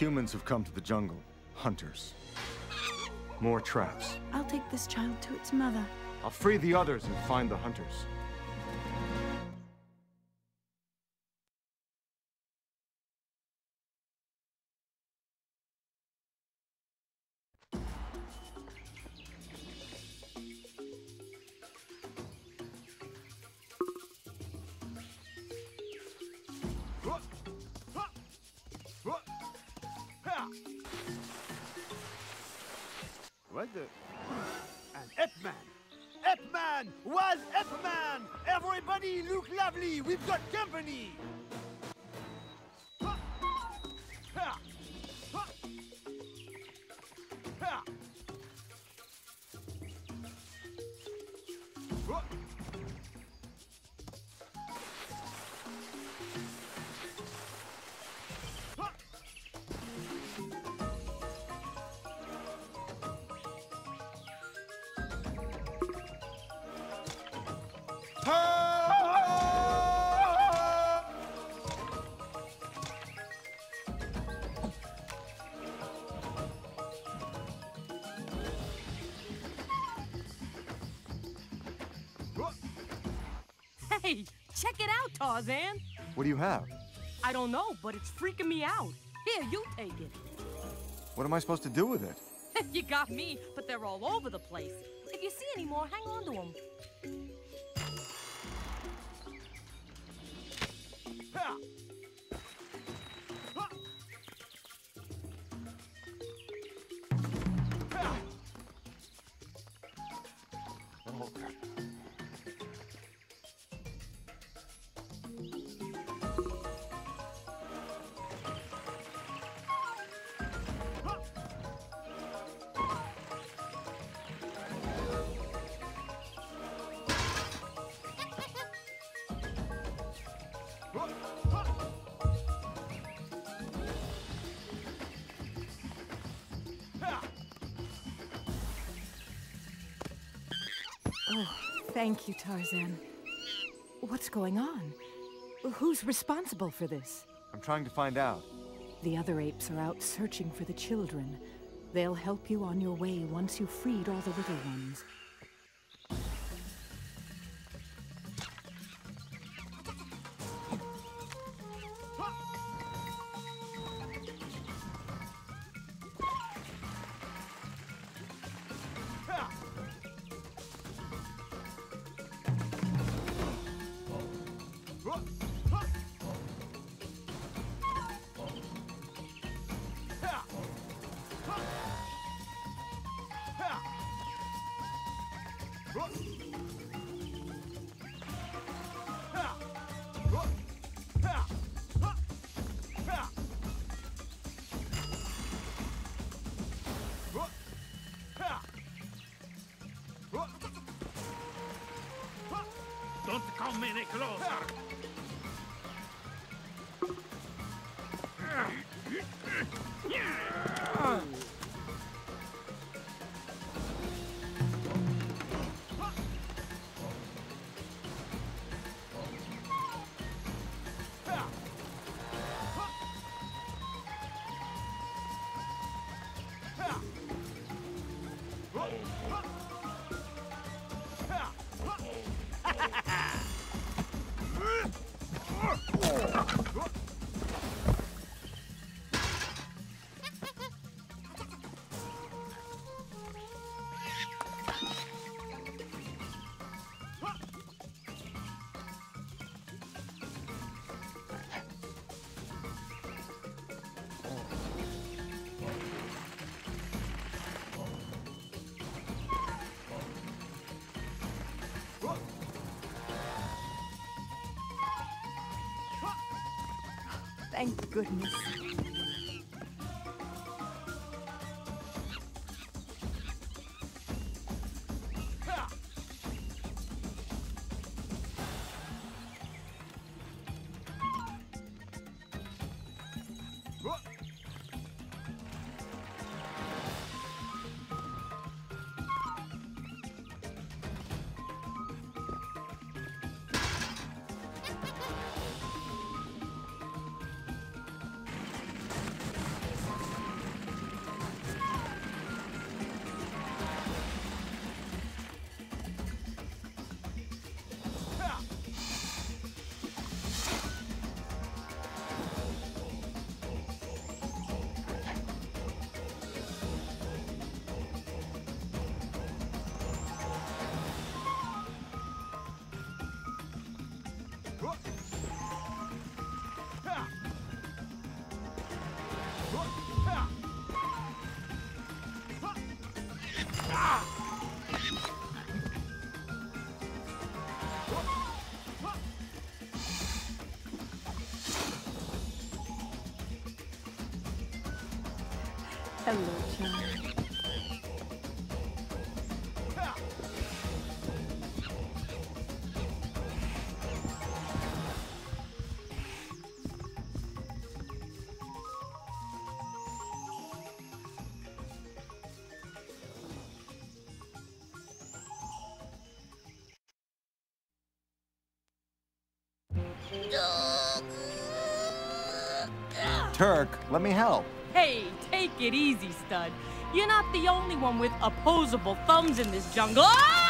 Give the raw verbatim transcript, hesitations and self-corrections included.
Humans have come to the jungle. Hunters. More traps. I'll take this child to its mother. I'll free the others and find the hunters. What the? And Ip-Man! Ip-Man was Ip-Man! Everybody look lovely! We've got company! Hey, check it out, Tarzan. What do you have? I don't know, but it's freaking me out. Here, you take it. What am I supposed to do with it? You got me, but they're all over the place. If you see any more, hang on to them. Oh, thank you, Tarzan. What's going on? Who's responsible for this? I'm trying to find out. The other apes are out searching for the children. They'll help you on your way once you've freed all the little ones. Don't come any closer! Thank goodness. Terk, let me help. Hey, take it easy, stud. You're not the only one with opposable thumbs in this jungle. Ah!